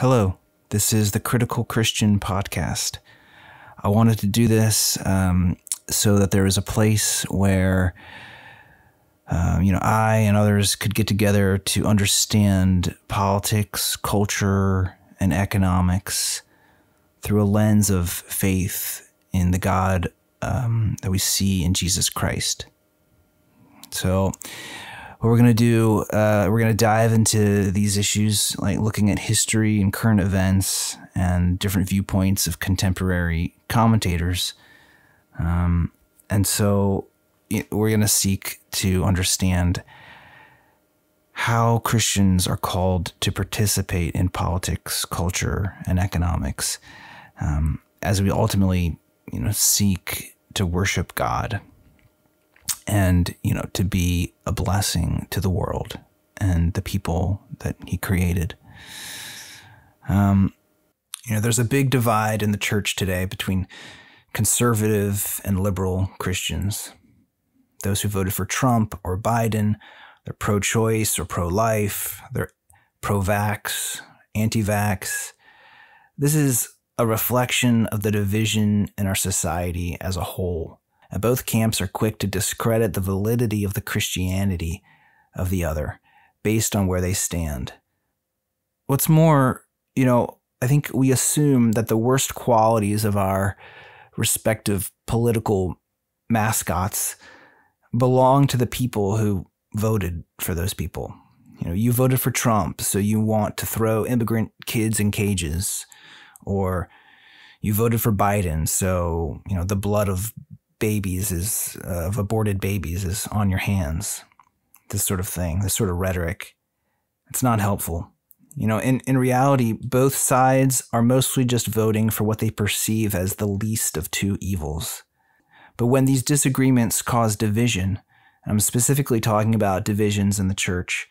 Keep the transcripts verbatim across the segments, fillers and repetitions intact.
Hello, this is the Critical Christian Podcast. I wanted to do this um, so that there is a place where um, you know, I and others could get together to understand politics, culture, and economics through a lens of faith in the God um, that we see in Jesus Christ. So what we're going to do, uh, we're going to dive into these issues, like looking at history and current events and different viewpoints of contemporary commentators. Um, and so we're going to seek to understand how Christians are called to participate in politics, culture, and economics um, as we ultimately, you know, seek to worship God. And, you know, to be a blessing to the world and the people that he created. Um, you know, there's a big divide in the church today between conservative and liberal Christians. Those who voted for Trump or Biden, they're pro-choice or pro-life, they're pro-vax, anti-vax. This is a reflection of the division in our society as a whole. And both camps are quick to discredit the validity of the Christianity of the other based on where they stand. What's more, you know, I think we assume that the worst qualities of our respective political mascots belong to the people who voted for those people. You know, you voted for Trump, so you want to throw immigrant kids in cages, or you voted for Biden, so, you know, the blood of babies is uh, of aborted babies is on your hands. This sort of thing, this sort of rhetoric, it's not helpful. You know, in, in reality, both sides are mostly just voting for what they perceive as the least of two evils. But when these disagreements cause division, and I'm specifically talking about divisions in the church,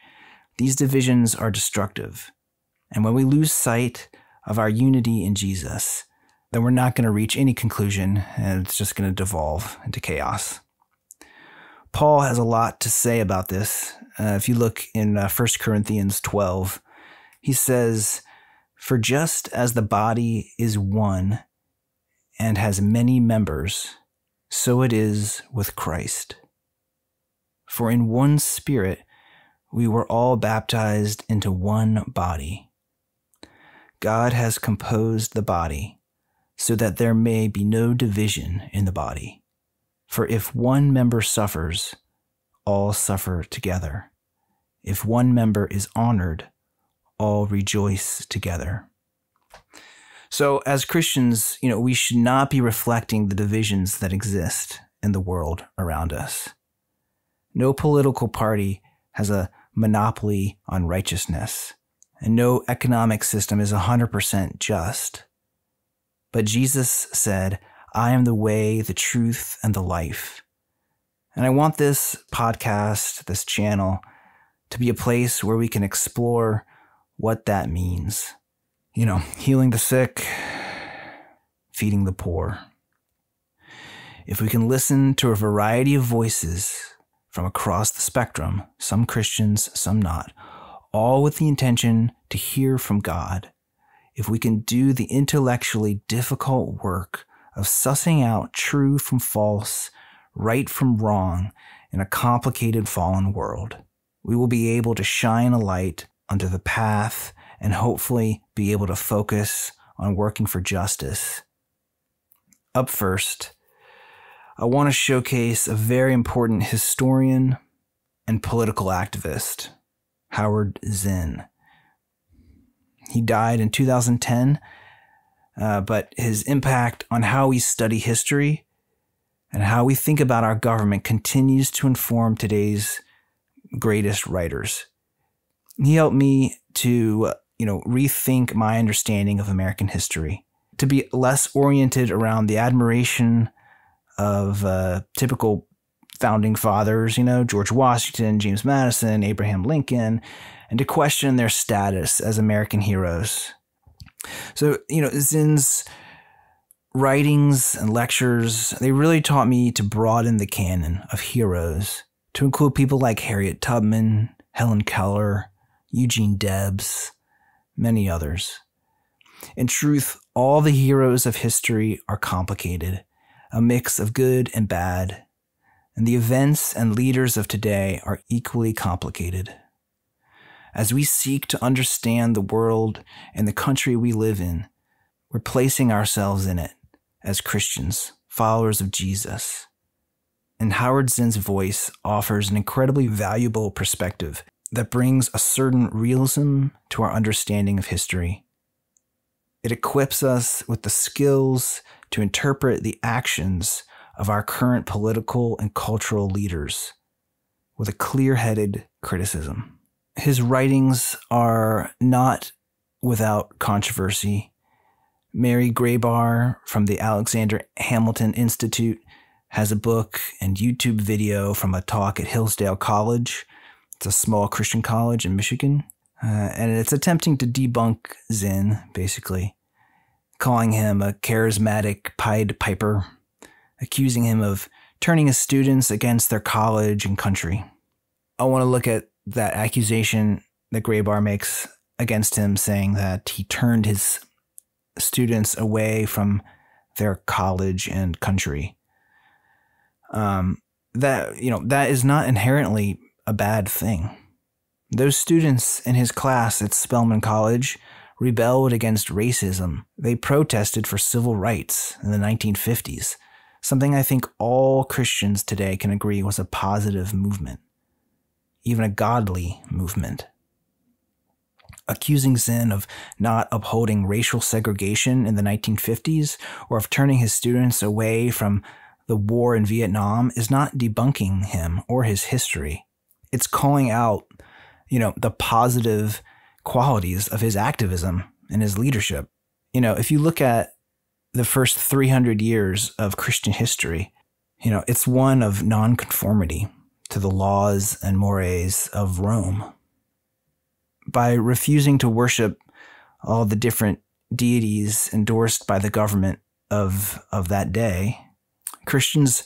these divisions are destructive. And when we lose sight of our unity in Jesus, then we're not going to reach any conclusion, and it's just going to devolve into chaos. Paul has a lot to say about this. Uh, if you look in uh, First Corinthians twelve, he says, "For just as the body is one and has many members, so it is with Christ. For in one Spirit we were all baptized into one body. God has composed the body, so that there may be no division in the body. For if one member suffers, all suffer together. If one member is honored, all rejoice together." So as Christians, you know, we should not be reflecting the divisions that exist in the world around us. No political party has a monopoly on righteousness, and no economic system is one hundred percent just. But Jesus said, "I am the way, the truth, and the life." And I want this podcast, this channel, to be a place where we can explore what that means. You know, healing the sick, feeding the poor. If we can listen to a variety of voices from across the spectrum, some Christians, some not, all with the intention to hear from God, if we can do the intellectually difficult work of sussing out true from false, right from wrong in a complicated fallen world, we will be able to shine a light onto the path and hopefully be able to focus on working for justice. Up first, I want to showcase a very important historian and political activist, Howard Zinn. He died in two thousand ten, uh, but his impact on how we study history and how we think about our government continues to inform today's greatest writers. He helped me to, you know, rethink my understanding of American history, to be less oriented around the admiration of uh, typical founding fathers, you know, George Washington, James Madison, Abraham Lincoln, and to question their status as American heroes. So, you know, Zinn's writings and lectures, they really taught me to broaden the canon of heroes to include people like Harriet Tubman, Helen Keller, Eugene Debs, many others. In truth, all the heroes of history are complicated, a mix of good and bad, and the events and leaders of today are equally complicated. As we seek to understand the world and the country we live in, we're placing ourselves in it as Christians, followers of Jesus. And Howard Zinn's voice offers an incredibly valuable perspective that brings a certain realism to our understanding of history. It equips us with the skills to interpret the actions of our current political and cultural leaders with a clear-headed criticism. His writings are not without controversy. Mary Graybar from the Alexander Hamilton Institute has a book and YouTube video from a talk at Hillsdale College. It's a small Christian college in Michigan. Uh, and it's attempting to debunk Zinn, basically, calling him a charismatic Pied Piper, accusing him of turning his students against their college and country. I want to look at that accusation that Graybar makes against him, saying that he turned his students away from their college and country. Um, that, you know, that is not inherently a bad thing. Those students in his class at Spelman College rebelled against racism. They protested for civil rights in the nineteen fifties, something I think all Christians today can agree was a positive movement, even a godly movement. Accusing Zinn of not upholding racial segregation in the nineteen fifties or of turning his students away from the war in Vietnam is not debunking him or his history. It's calling out, you know, the positive qualities of his activism and his leadership. You know, if you look at the first three hundred years of Christian history, you know, it's one of nonconformity to the laws and mores of Rome. By refusing to worship all the different deities endorsed by the government of, of that day, Christians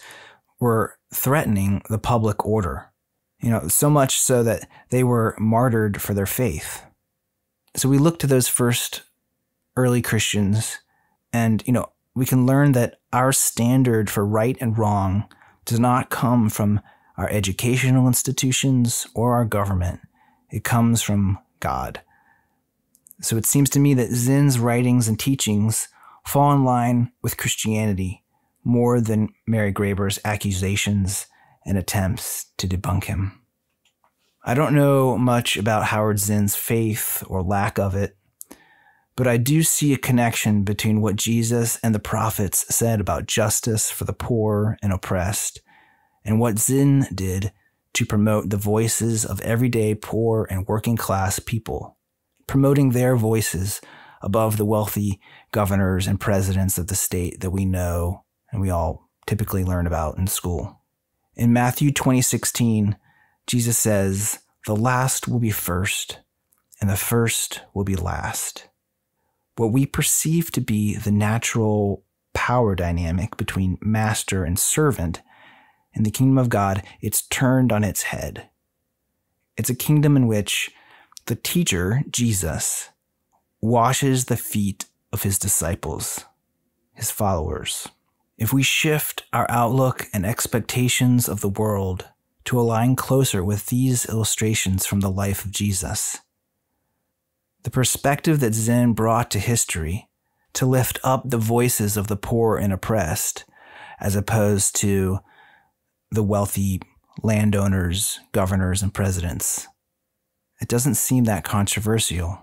were threatening the public order, you know, so much so that they were martyred for their faith. So we look to those first early Christians and, you know, we can learn that our standard for right and wrong does not come from our educational institutions or our government. It comes from God. So it seems to me that Zinn's writings and teachings fall in line with Christianity more than Mary Graybar's accusations and attempts to debunk him. I don't know much about Howard Zinn's faith or lack of it, but I do see a connection between what Jesus and the prophets said about justice for the poor and oppressed and what Zinn did to promote the voices of everyday poor and working class people, promoting their voices above the wealthy governors and presidents of the state that we know and we all typically learn about in school. In Matthew twenty sixteen, Jesus says, "The last will be first, and the first will be last." What we perceive to be the natural power dynamic between master and servant in the kingdom of God, it's turned on its head. It's a kingdom in which the teacher, Jesus, washes the feet of his disciples, his followers. If we shift our outlook and expectations of the world to align closer with these illustrations from the life of Jesus, the perspective that Zinn brought to history to lift up the voices of the poor and oppressed, as opposed to the wealthy landowners, governors, and presidents. It doesn't seem that controversial.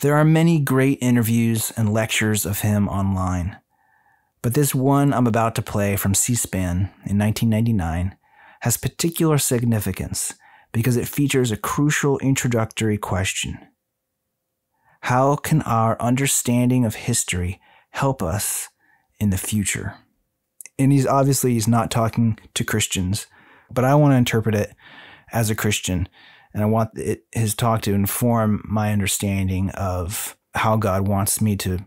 There are many great interviews and lectures of him online, but this one I'm about to play from C SPAN in nineteen ninety-nine has particular significance because it features a crucial introductory question. How can our understanding of history help us in the future? And he's obviously he's not talking to Christians, but I want to interpret it as a Christian, and I want it, his talk to inform my understanding of how God wants me to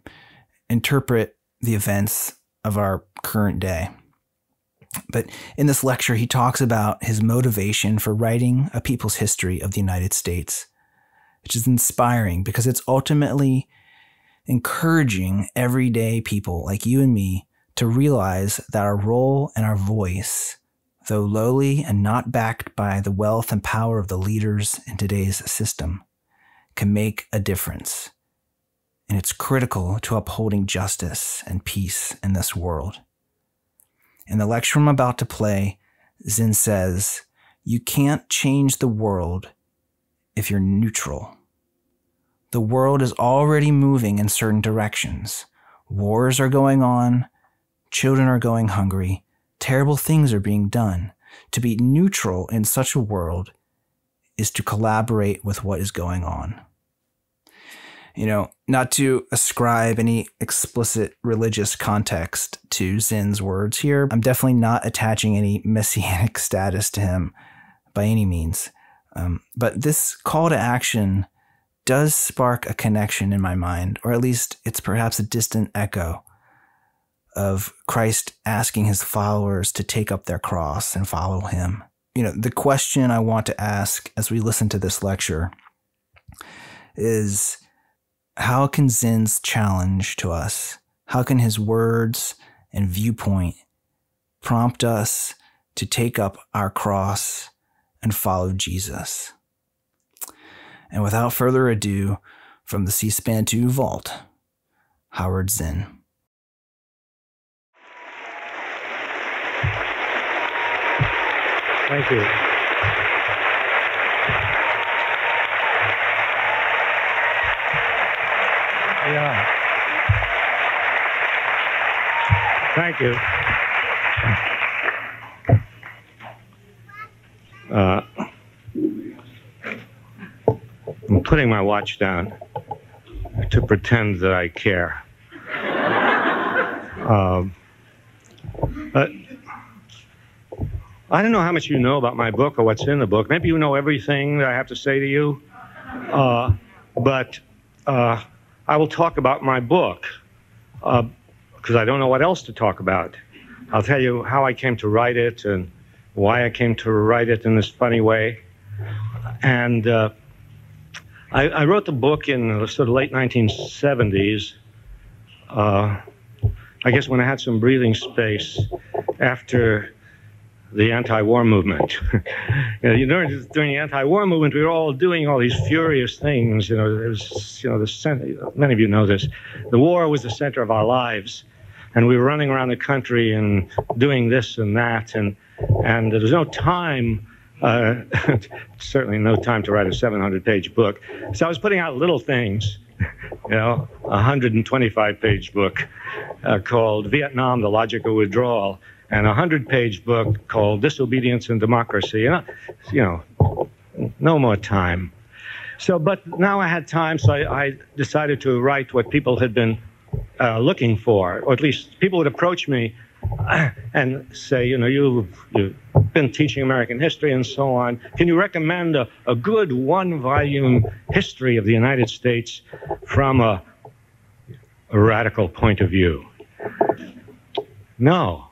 interpret the events of our current day. But in this lecture, he talks about his motivation for writing A People's History of the United States, which is inspiring because it's ultimately encouraging everyday people like you and me to realize that our role and our voice, though lowly and not backed by the wealth and power of the leaders in today's system, can make a difference. And it's critical to upholding justice and peace in this world. In the lecture I'm about to play, Zinn says, "You can't change the world if you're neutral. The world is already moving in certain directions. Wars are going on, children are going hungry, terrible things are being done. To be neutral in such a world is to collaborate with what is going on." You know, not to ascribe any explicit religious context to Zinn's words here. I'm definitely not attaching any messianic status to him by any means. Um, but this call to action does spark a connection in my mind, or at least it's perhaps a distant echo of Christ asking his followers to take up their cross and follow him. You know, the question I want to ask as we listen to this lecture is, how can Zinn's challenge to us, how can his words and viewpoint prompt us to take up our cross and follow Jesus? And without further ado, from the C SPAN two Vault, Howard Zinn. Thank you. Yeah. Thank you. Uh, I'm putting my watch down to pretend that I care. um, but I don't know how much you know about my book or what's in the book. Maybe you know everything that I have to say to you. Uh, but uh, I will talk about my book, uh, because I don't know what else to talk about. I'll tell you how I came to write it and why I came to write it in this funny way. And uh, I, I wrote the book in the sort of late nineteen seventies, uh, I guess when I had some breathing space after the anti-war movement. you know, you know, during the anti-war movement, we were all doing all these furious things. You know, it was, you know, the center, many of you know this. The war was the center of our lives, and we were running around the country and doing this and that, and and there was no time, uh, certainly no time to write a seven hundred page book. So I was putting out little things. You know, a one hundred twenty-five page book uh, called Vietnam: The Logic of Withdrawal, and a hundred page book called Disobedience and Democracy. And, you know, no more time. So, but now I had time, so I, I decided to write what people had been uh, looking for, or at least people would approach me and say, you know, you've, you've been teaching American history and so on. Can you recommend a, a good one volume history of the United States from a, a radical point of view? No.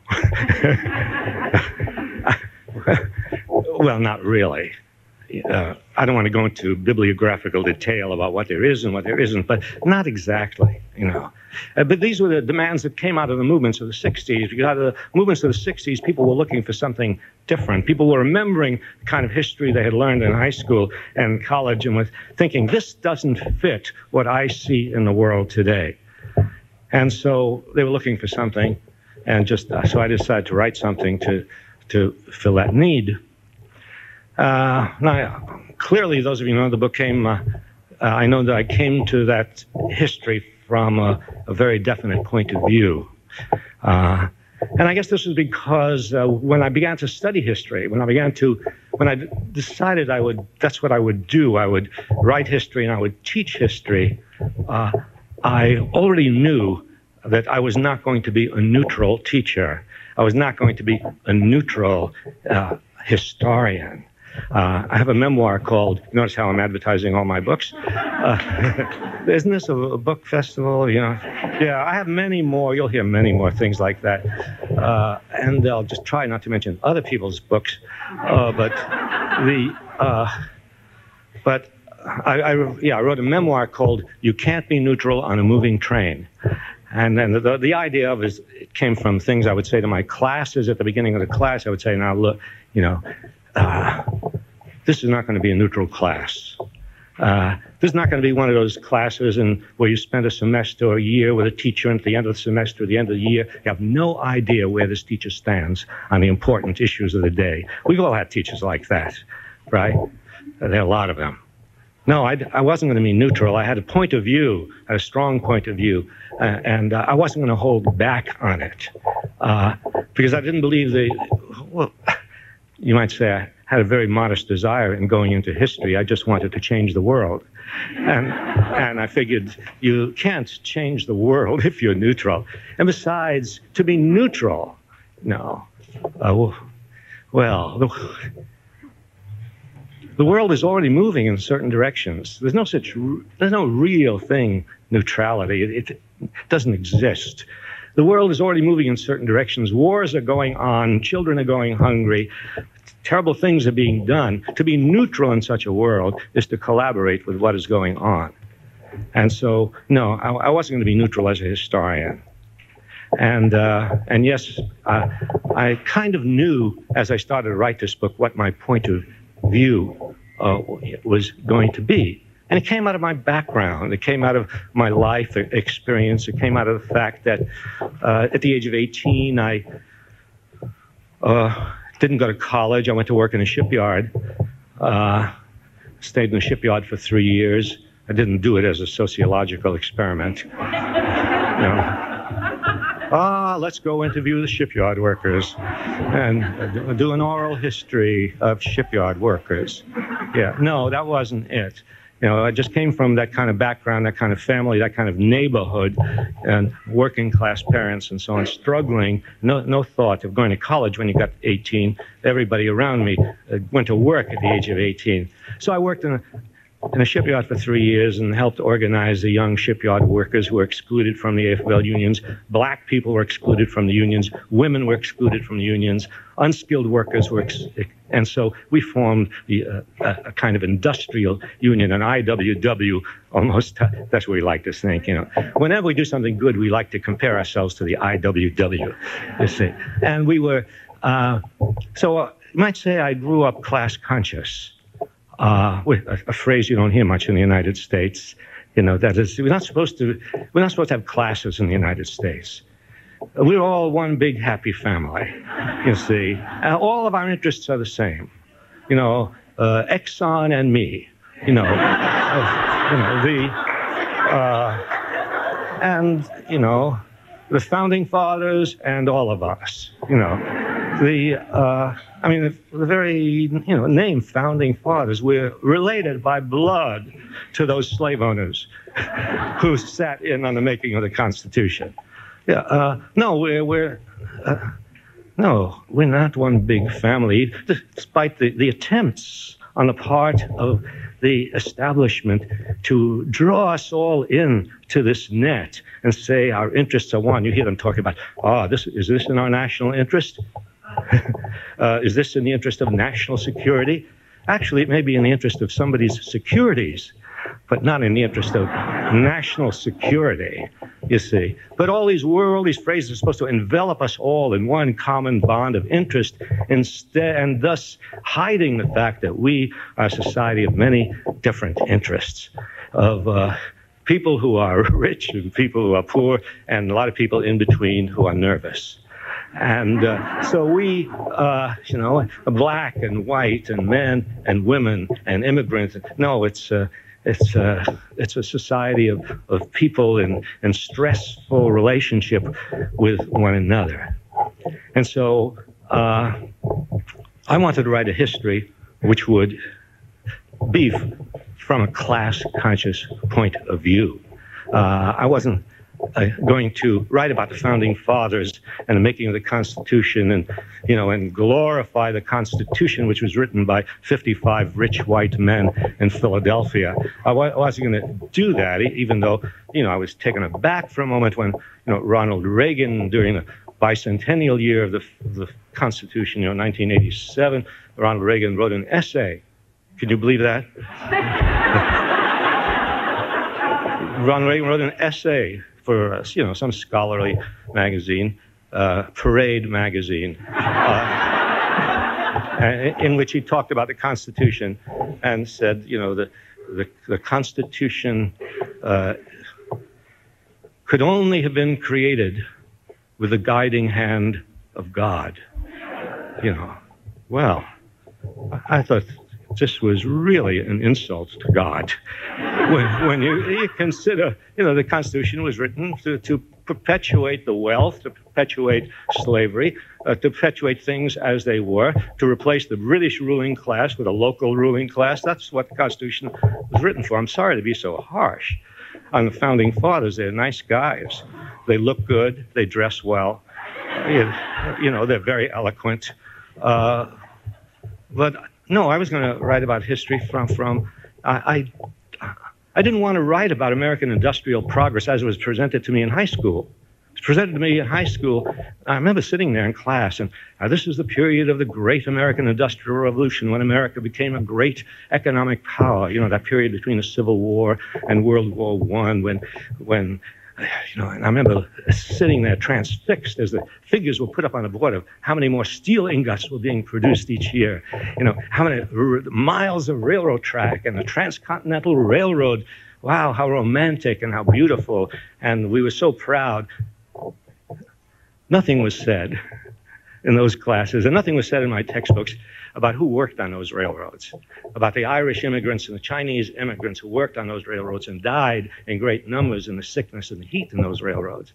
Well, not really. Uh, I don't want to go into bibliographical detail about what there is and what there isn't, but not exactly, you know. Uh, but these were the demands that came out of the movements of the sixties, because out of the movements of the sixties, people were looking for something different. People were remembering the kind of history they had learned in high school and college and were thinking, this doesn't fit what I see in the world today. And so they were looking for something. And just uh, so I decided to write something to to fill that need. Uh, now, clearly, those of you who know the book came. Uh, uh, I know that I came to that history from a, a very definite point of view, uh, and I guess this was because uh, when I began to study history, when I began to, when I d decided I would, that's what I would do. I would write history and I would teach history. Uh, I already knew that I was not going to be a neutral teacher. I was not going to be a neutral uh, historian. Uh, I have a memoir called, notice how I'm advertising all my books. Uh, isn't this a, a book festival, you know? Yeah, I have many more, you'll hear many more things like that. Uh, and I'll just try not to mention other people's books. Uh, but the, uh, but I, I, yeah, I wrote a memoir called You Can't Be Neutral on a Moving Train. And then the, the idea of is it came from things I would say to my classes at the beginning of the class. I would say, now look, you know, uh, this is not going to be a neutral class. Uh, this is not going to be one of those classes in, where you spend a semester or a year with a teacher, and at the end of the semester, at the end of the year, you have no idea where this teacher stands on the important issues of the day. We've all had teachers like that, right? There are a lot of them. No, I, I wasn't going to be neutral. I had a point of view, a strong point of view, uh, and uh, I wasn't going to hold back on it uh, because I didn't believe the, well, you might say I had a very modest desire in going into history. I just wanted to change the world. And, and I figured you can't change the world if you're neutral. And besides, to be neutral, no, uh, well, the, The world is already moving in certain directions. There's no such, there's no real thing, neutrality. It, it doesn't exist. The world is already moving in certain directions. Wars are going on. Children are going hungry. Terrible things are being done. To be neutral in such a world is to collaborate with what is going on. And so, no, I, I wasn't going to be neutral as a historian. And, uh, and yes, uh, I kind of knew as I started to write this book what my point of view uh, was going to be. And it came out of my background. It came out of my life experience. It came out of the fact that uh, at the age of eighteen, I uh, didn't go to college. I went to work in a shipyard, uh, stayed in the shipyard for three years. I didn't do it as a sociological experiment. You know. Ah, let's go interview the shipyard workers and do an oral history of shipyard workers. Yeah, no, that wasn't it. You know, I just came from that kind of background, that kind of family, that kind of neighborhood, and working class parents and so on, struggling. No, no thought of going to college when you got eighteen. Everybody around me went to work at the age of eighteen. So I worked in a in a shipyard for three years and helped organize the young shipyard workers who were excluded from the A F L unions. Black people were excluded from the unions. Women were excluded from the unions. Unskilled workers were ex and so we formed the, uh, a kind of industrial union, an I W W almost. That's what we like to think, you know. Whenever we do something good, we like to compare ourselves to the I W W, you see. And we were, uh, so uh, you might say I grew up class conscious. Uh, a, a phrase you don't hear much in the United States, you know, that is, we're not supposed to, we're not supposed to have classes in the United States. We're all one big happy family, you see. Uh, all of our interests are the same, you know, uh, Exxon and me, you know, uh, you know the, uh, and, you know, the founding fathers and all of us, you know. The, uh, I mean, the, the very, you know, name founding fathers, we're related by blood to those slave owners who sat in on the making of the Constitution. Yeah, uh, no, we're, we're uh, no, we're not one big family, despite the, the attempts on the part of the establishment to draw us all in to this net and say our interests are one. You hear them talking about, oh, this, is this in our national interest? Uh, is this in the interest of national security? Actually, it may be in the interest of somebody's securities, but not in the interest of national security, you see. But all these words, all these phrases are supposed to envelop us all in one common bond of interest, instead, and thus hiding the fact that we are a society of many different interests, of uh, people who are rich and people who are poor, and a lot of people in between who are nervous. And uh, so we, uh, you know, black and white and men and women and immigrants. No, it's uh, it's uh, it's a society of, of people in, in stressful relationship with one another. And so uh, I wanted to write a history which would be from a class conscious point of view. Uh, I wasn't Uh, going to write about the founding fathers and the making of the Constitution, and you know, and glorify the Constitution, which was written by fifty-five rich white men in Philadelphia. I wasn't going to do that, even though you know I was taken aback for a moment when you know Ronald Reagan, during the bicentennial year of the, the Constitution, you know, nineteen eighty-seven, Ronald Reagan wrote an essay Can you believe that? Ron Reagan wrote an essay for uh, you know some scholarly magazine, uh, Parade magazine, uh, in which he talked about the Constitution and said, you know, the the, the Constitution uh, could only have been created with the guiding hand of God. You know, well, I thought this was really an insult to God. When, when you, you consider, you know, the Constitution was written to, to perpetuate the wealth, to perpetuate slavery, uh, to perpetuate things as they were, to replace the British ruling class with a local ruling class. That's what the Constitution was written for. I'm sorry to be so harsh on the Founding Fathers. They're nice guys. They look good. They dress well. You, you know, they're very eloquent. Uh, but no, I was going to write about history from, from I, I, I didn't want to write about American industrial progress as it was presented to me in high school. It was presented to me in high school. I remember sitting there in class, and uh, this is the period of the great American Industrial Revolution when America became a great economic power. You know, that period between the Civil War and World War One, when, when you know, and I remember sitting there transfixed as the figures were put up on the board of how many more steel ingots were being produced each year, you know, how many r miles of railroad track and the transcontinental railroad. Wow, how romantic and how beautiful. And we were so proud. Nothing was said in those classes, and nothing was said in my textbooks about who worked on those railroads, about the Irish immigrants and the Chinese immigrants who worked on those railroads and died in great numbers in the sickness and the heat in those railroads.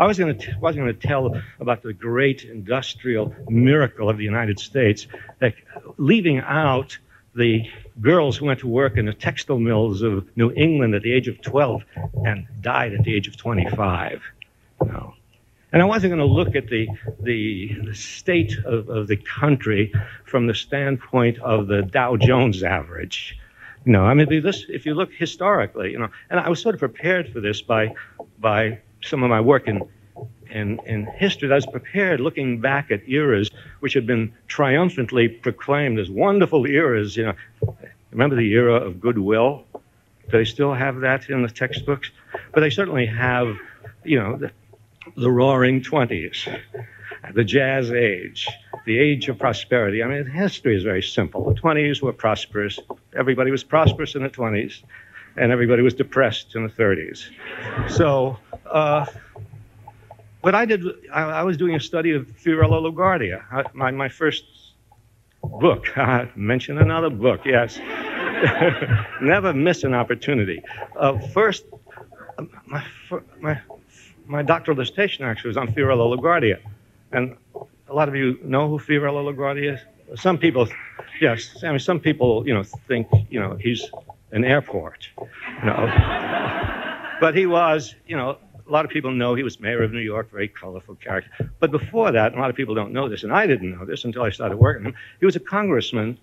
I was going to, wasn't going to tell about the great industrial miracle of the United States, that leaving out the girls who went to work in the textile mills of New England at the age of twelve and died at the age of twenty-five. No. And I wasn't going to look at the, the, the state of, of the country from the standpoint of the Dow Jones average. You know, I mean, this, if you look historically, you know, and I was sort of prepared for this by, by some of my work in, in, in history. I was prepared looking back at eras which had been triumphantly proclaimed as wonderful eras. You know, remember the era of goodwill? Do they still have that in the textbooks? But they certainly have, you know, the, the Roaring Twenties, the Jazz Age, the Age of Prosperity. I mean, history is very simple. The twenties were prosperous. Everybody was prosperous in the twenties, and everybody was depressed in the thirties. So uh, what I did, I, I was doing a study of Fiorello LaGuardia, I, my, my first book. Mention another book, yes. Never miss an opportunity. Uh, first, my, my My doctoral dissertation actually was on Fiorello LaGuardia, and a lot of you know who Fiorello LaGuardia is. Some people, yes, I mean, some people, you know, think, you know, he's an airport, you know, but he was, you know, a lot of people know he was mayor of New York, very colorful character. But before that, a lot of people don't know this, and I didn't know this until I started working on him. He was a congressman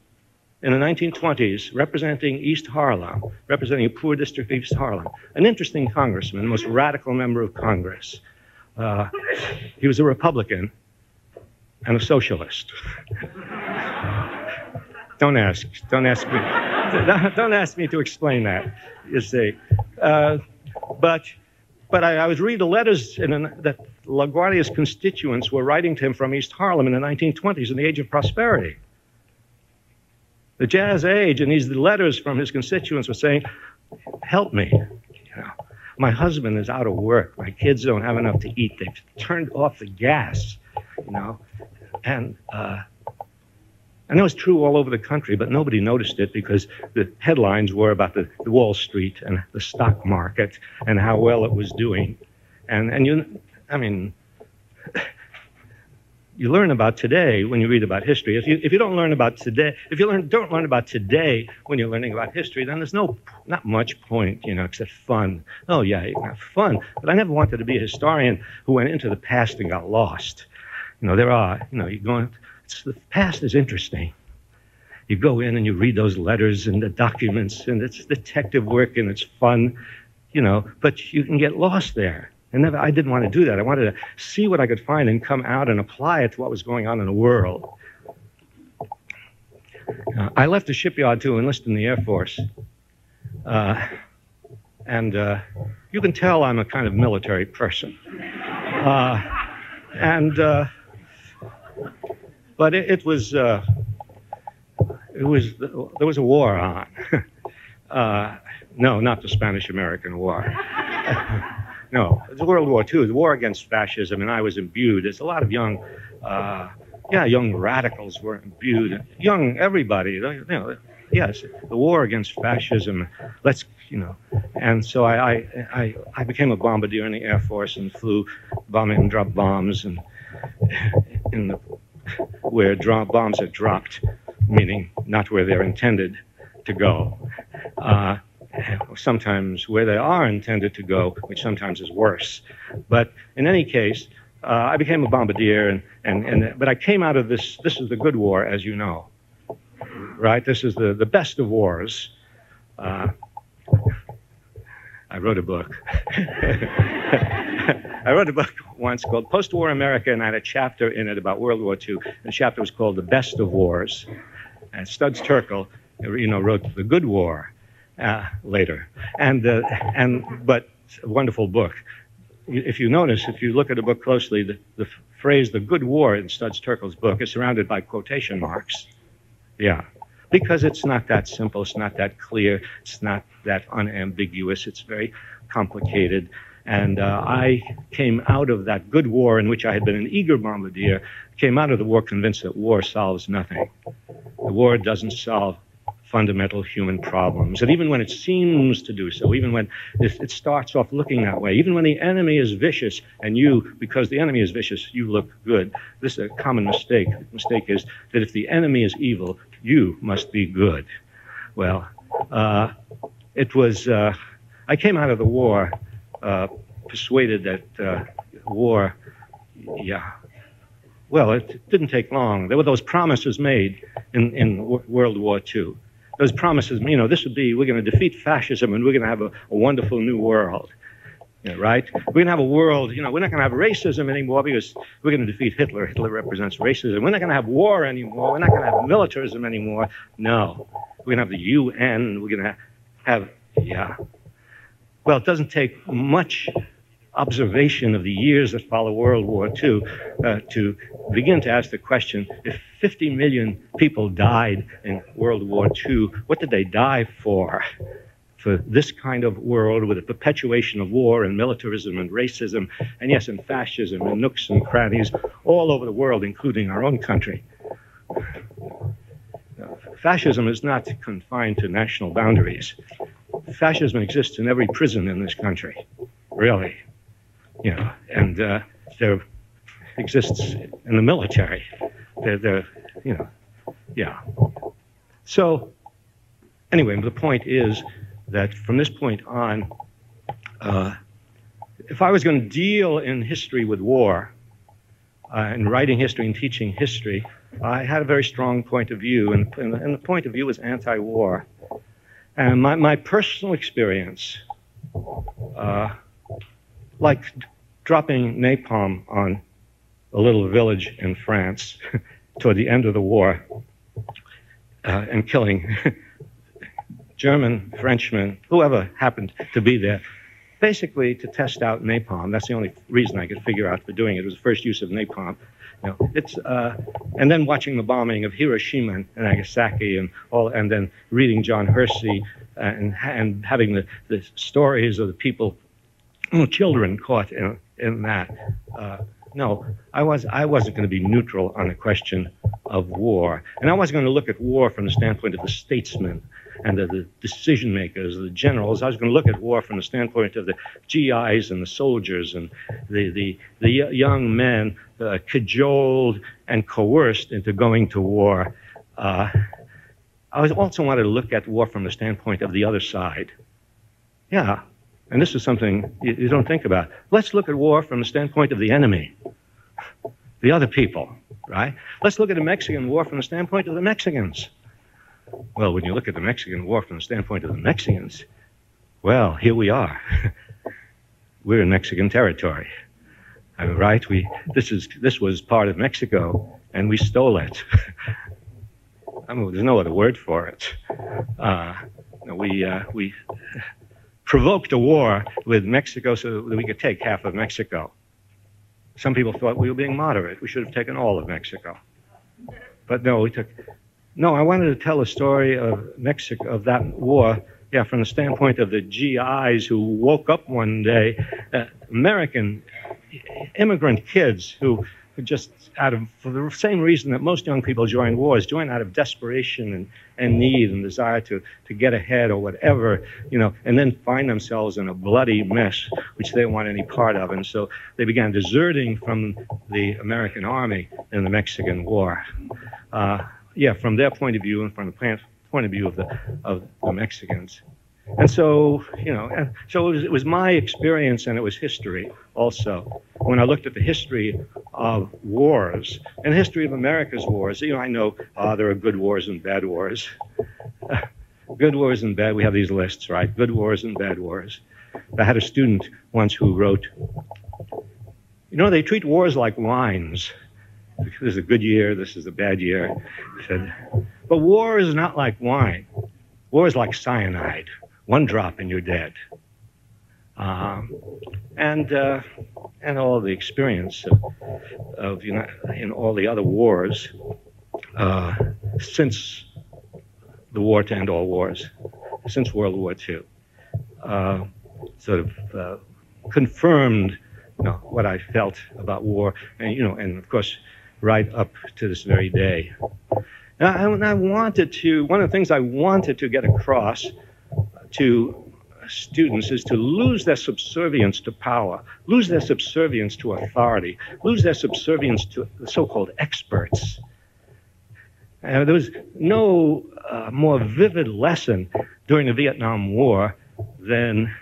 in the nineteen twenties, representing East Harlem, representing a poor district of East Harlem. An interesting congressman, the most radical member of Congress. Uh, he was a Republican and a socialist. Don't ask, don't ask me, don't ask me to explain that, you see. Uh, but but I, I was reading the letters in an, that LaGuardia's constituents were writing to him from East Harlem in the nineteen twenties, in the Age of Prosperity. The Jazz Age, and these letters from his constituents were saying, help me, you know, my husband is out of work, my kids don't have enough to eat, they've turned off the gas, you know, and, uh, and that was true all over the country, but nobody noticed it because the headlines were about the, the Wall Street and the stock market and how well it was doing, and, and you, I mean, you learn about today when you read about history. If you, if you don't learn about today, if you learn, don't learn about today when you're learning about history, then there's no, not much point, you know, except fun. Oh, yeah, you can have fun. But I never wanted to be a historian who went into the past and got lost. You know, there are, you know, you're going, it's, the past is interesting. You go in and you read those letters and the documents, and it's detective work and it's fun, you know, but you can get lost there. And never, I didn't want to do that. I wanted to see what I could find and come out and apply it to what was going on in the world. Uh, I left the shipyard to enlist in the Air Force. Uh, and uh, you can tell I'm a kind of military person. Uh, and, uh, but it, it was, uh, it was, there was a war on. uh, no, not the Spanish-American War. No, it was World War Two, the war against fascism, and I was imbued. There's a lot of young, uh, yeah, young radicals were imbued. Young, everybody, you know, yes, the war against fascism, let's, you know. And so I, I, I, I became a bombardier in the Air Force and flew bombing and dropped bombs and in the, where drop, bombs are dropped, meaning not where they're intended to go. Uh, sometimes where they are intended to go, which sometimes is worse. But in any case, uh, I became a bombardier, and, and, and but I came out of this, this is the good war, as you know, right? This is the, the best of wars. Uh, I wrote a book. I wrote a book once called Post-War America, and I had a chapter in it about World War Two. The chapter was called The Best of Wars. And Studs Terkel, you know, wrote The Good War. Uh, later, and uh, and but a wonderful book. If you notice, if you look at a book closely, the, the phrase "the good war" in Studs Terkel's book is surrounded by quotation marks. Yeah, because it's not that simple. It's not that clear. It's not that unambiguous. It's very complicated. And uh, I came out of that good war in which I had been an eager bombardier. Came out of the war convinced that war solves nothing. The war doesn't solve fundamental human problems. And even when it seems to do so, even when it starts off looking that way, even when the enemy is vicious and you, because the enemy is vicious, you look good. This is a common mistake. The mistake is that if the enemy is evil, you must be good. Well, uh, it was, uh, I came out of the war uh, persuaded that uh, war, yeah, well, it didn't take long. There were those promises made in, in World War Two. Those promises, you know, this would be, we're going to defeat fascism and we're going to have a, a wonderful new world, you know, right? We're going to have a world, you know, we're not going to have racism anymore because we're going to defeat Hitler. Hitler represents racism. We're not going to have war anymore. We're not going to have militarism anymore. No. We're going to have the U N. We're going to have, yeah. Well, it doesn't take much observation of the years that follow World War Two uh, to begin to ask the question, if fifty million people died in World War Two, what did they die for? For this kind of world with a perpetuation of war and militarism and racism, and yes, and fascism and nooks and crannies all over the world, including our own country. Fascism is not confined to national boundaries. Fascism exists in every prison in this country, really. You know, and uh, there exists in the military. There, there, you know, yeah. So, anyway, the point is that from this point on, uh, if I was going to deal in history with war, uh, and writing history and teaching history, I had a very strong point of view, and, and, and the point of view was anti-war. And my, my personal experience, uh, like dropping napalm on a little village in France toward the end of the war uh, and killing German, Frenchmen, whoever happened to be there, basically to test out napalm. That's the only reason I could figure out for doing it. It was the first use of napalm. You know, it's, uh, and then watching the bombing of Hiroshima and Nagasaki and all, and then reading John Hersey and, and having the, the stories of the people, children caught in, in that. Uh, no, I, was, I wasn't going to be neutral on the question of war. And I wasn't going to look at war from the standpoint of the statesmen and the, the decision makers, the generals. I was going to look at war from the standpoint of the G Is and the soldiers and the, the, the young men uh, cajoled and coerced into going to war. Uh, I was also wanted to look at war from the standpoint of the other side. Yeah. And this is something you, you don't think about. Let's look at war from the standpoint of the enemy, the other people, right? Let's look at the Mexican War from the standpoint of the Mexicans. Well, when you look at the Mexican War from the standpoint of the Mexicans, well, here we are. We're in Mexican territory, right? We, this, is, this was part of Mexico, and we stole it. I mean, there's no other word for it. Uh, we uh, we provoked a war with Mexico so that we could take half of Mexico. Some people thought we were being moderate. We should have taken all of Mexico. But no, we took... No, I wanted to tell a story of Mexico, of that war, yeah, from the standpoint of the G Is who woke up one day, uh, American immigrant kids who just out of, for the same reason that most young people join wars, join out of desperation and, and need and desire to, to get ahead or whatever, you know, and then find themselves in a bloody mess, which they don't want any part of. And so they began deserting from the American army in the Mexican War. Uh, yeah, from their point of view and from the point of view of the, of the Mexicans. And so, you know, and so it was, it was my experience, and it was history also. When I looked at the history of wars and the history of America's wars, you know, I know uh, there are good wars and bad wars. Uh, good wars and bad, we have these lists, right? Good wars and bad wars. I had a student once who wrote, you know, they treat wars like wines. This is a good year, this is a bad year. He said, but war is not like wine. War is like cyanide. One drop and you're dead. Um, and uh, and all the experience of, of you know, in all the other wars uh, since the war to end all wars, since World War Two, uh, sort of uh, confirmed you know, what I felt about war, and you know, and of course, right up to this very day. And I, I wanted to. One of the things I wanted to get across to students is to lose their subservience to power, lose their subservience to authority, lose their subservience to the so-called experts. Uh, there was no uh, more vivid lesson during the Vietnam War than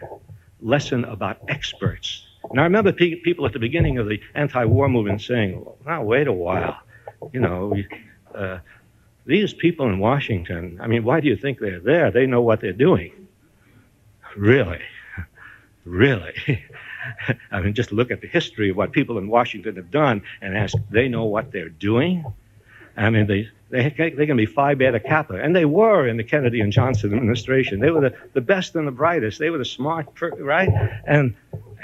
lesson about experts. And I remember pe people at the beginning of the anti-war movement saying, well, now wait a while, you know, uh, these people in Washington, I mean, why do you think they're there? They know what they're doing. Really, really. I mean, just look at the history of what people in Washington have done and ask, they know what they're doing? I mean, they, they, they can be Phi Beta Kappa, and they were in the Kennedy and Johnson administration. They were the, the best and the brightest. They were the smart, right? And,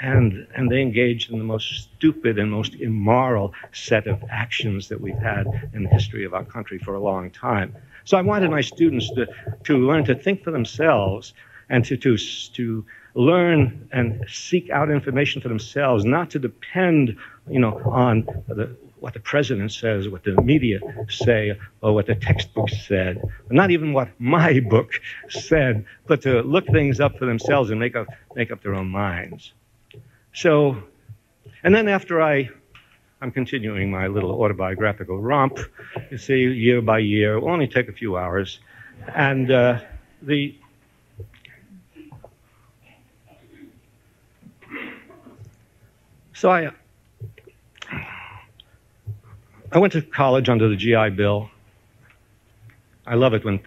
and, and they engaged in the most stupid and most immoral set of actions that we've had in the history of our country for a long time. So I wanted my students to, to learn to think for themselves, and to, to, to learn and seek out information for themselves, not to depend, you know, on the, what the president says, what the media say, or what the textbook said, not even what my book said, but to look things up for themselves and make up, make up their own minds. So, and then after I, I'm continuing my little autobiographical romp, you see, year by year, it'll only take a few hours, and uh, the, So I, I went to college under the G I Bill. I love it when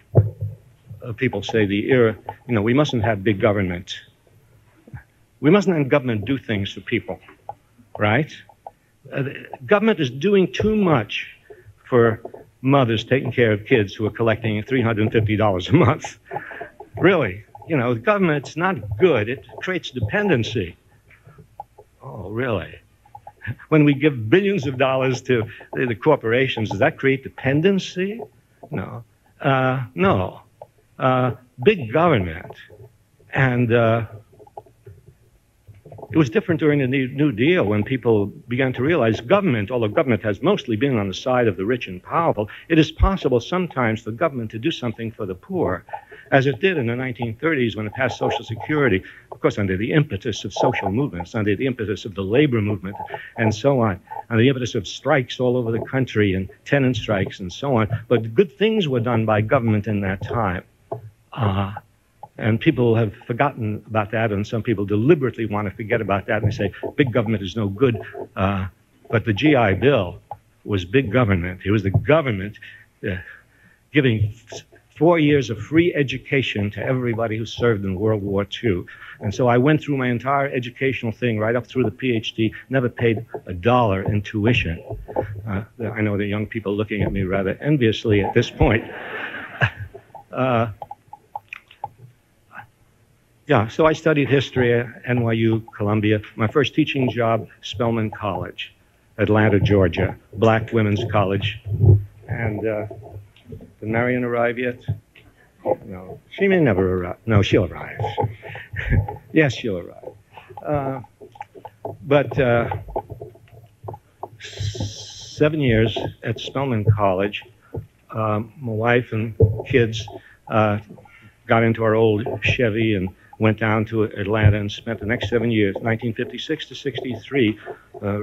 people say the era, you know, we mustn't have big government. We mustn't have government do things for people, right? Uh, government is doing too much for mothers taking care of kids who are collecting three hundred fifty dollars a month. Really, you know, the government's not good. It creates dependency. Oh, really? When we give billions of dollars to the corporations, does that create dependency? No. Uh, no. Uh, big government. And uh, it was different during the New Deal when people began to realize government, although government has mostly been on the side of the rich and powerful, it is possible sometimes for government to do something for the poor, as it did in the nineteen thirties when it passed Social Security, of course, under the impetus of social movements, under the impetus of the labor movement, and so on, under the impetus of strikes all over the country and tenant strikes and so on. But good things were done by government in that time. Uh, and people have forgotten about that, and some people deliberately want to forget about that, and they say, big government is no good. Uh, but the G I Bill was big government. It was the government uh, giving four years of free education to everybody who served in World War Two. And so I went through my entire educational thing right up through the PhD, never paid a dollar in tuition. Uh, I know the young people looking at me rather enviously at this point. Uh, yeah, so I studied history at N Y U, Columbia. My first teaching job, Spelman College, Atlanta, Georgia, black women's college. And uh, did Marion arrive yet? No, she may never arrive. No, she'll arrive. Yes, she'll arrive. Uh, but uh, seven years at Spelman College, um, my wife and kids uh, got into our old Chevy and went down to Atlanta and spent the next seven years, nineteen fifty-six to sixty-three, uh,